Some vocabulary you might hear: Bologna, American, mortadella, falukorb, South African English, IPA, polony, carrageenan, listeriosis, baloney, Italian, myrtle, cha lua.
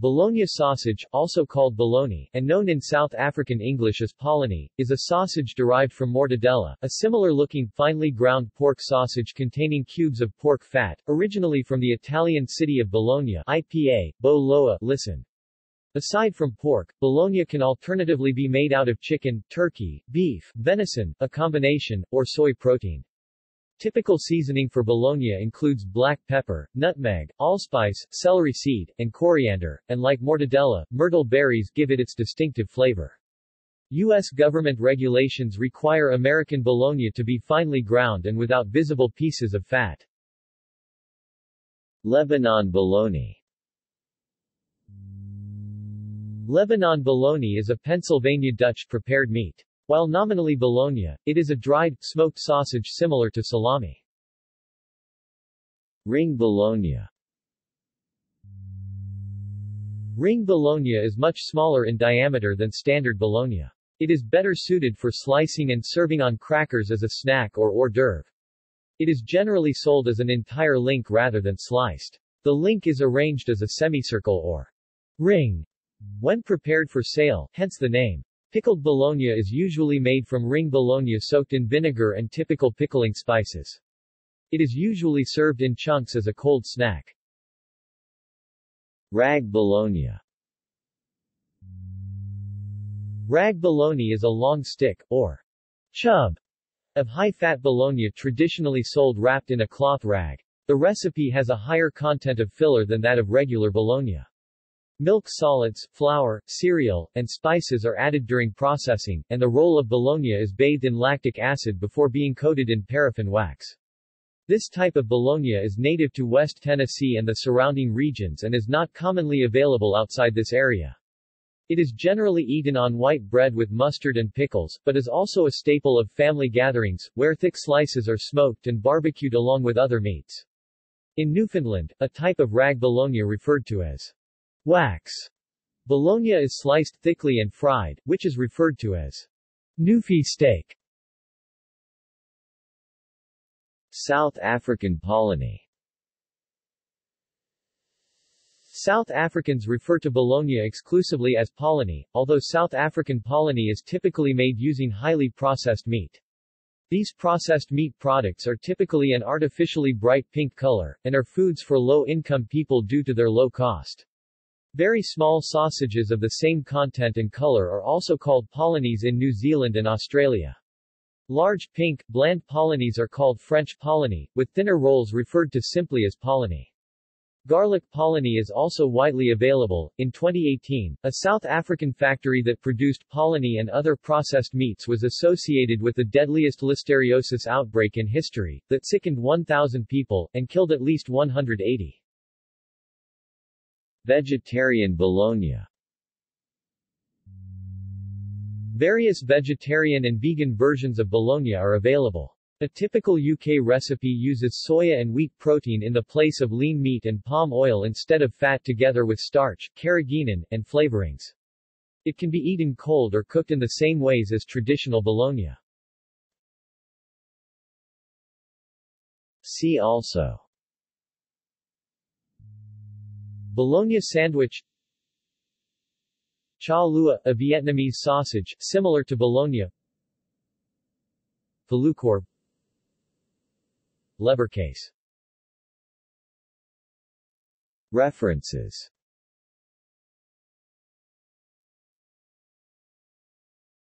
Bologna sausage, also called baloney, and known in South African English as polony, is a sausage derived from mortadella, a similar-looking, finely ground pork sausage containing cubes of pork fat, originally from the Italian city of Bologna IPA, Bo-Loa, listen. Aside from pork, bologna can alternatively be made out of chicken, turkey, beef, venison, a combination, or soy protein. Typical seasoning for bologna includes black pepper, nutmeg, allspice, celery seed, and coriander, and like mortadella, myrtle berries give it its distinctive flavor. U.S. government regulations require American bologna to be finely ground and without visible pieces of fat. Lebanon bologna. Lebanon bologna is a Pennsylvania Dutch prepared meat. While nominally bologna, it is a dried, smoked sausage similar to salami. Ring bologna. Ring bologna is much smaller in diameter than standard bologna. It is better suited for slicing and serving on crackers as a snack or hors d'oeuvre. It is generally sold as an entire link rather than sliced. The link is arranged as a semicircle or ring when prepared for sale, hence the name. Pickled bologna is usually made from ring bologna soaked in vinegar and typical pickling spices. It is usually served in chunks as a cold snack. Rag bologna. Rag bologna is a long stick, or chub, of high-fat bologna traditionally sold wrapped in a cloth rag. The recipe has a higher content of filler than that of regular bologna. Milk solids, flour, cereal, and spices are added during processing, and the roll of bologna is bathed in lactic acid before being coated in paraffin wax. This type of bologna is native to West Tennessee and the surrounding regions and is not commonly available outside this area. It is generally eaten on white bread with mustard and pickles, but is also a staple of family gatherings, where thick slices are smoked and barbecued along with other meats. In Newfoundland, a type of rag bologna referred to as wax bologna is sliced thickly and fried, which is referred to as Newfie steak. South African polony. South Africans refer to bologna exclusively as polony, although South African polony is typically made using highly processed meat. These processed meat products are typically an artificially bright pink color, and are foods for low-income people due to their low cost. Very small sausages of the same content and color are also called polonies in New Zealand and Australia. Large pink, bland polonies are called French polony, with thinner rolls referred to simply as polony. Garlic polony is also widely available. In 2018, a South African factory that produced polony and other processed meats was associated with the deadliest listeriosis outbreak in history, that sickened 1,000 people, and killed at least 180. Vegetarian bologna. Various vegetarian and vegan versions of bologna are available. A typical UK recipe uses soya and wheat protein in the place of lean meat and palm oil instead of fat, together with starch, carrageenan, and flavorings. It can be eaten cold or cooked in the same ways as traditional bologna. See also: bologna sandwich, cha lua, a Vietnamese sausage, similar to bologna, falukorb, lebercase. References.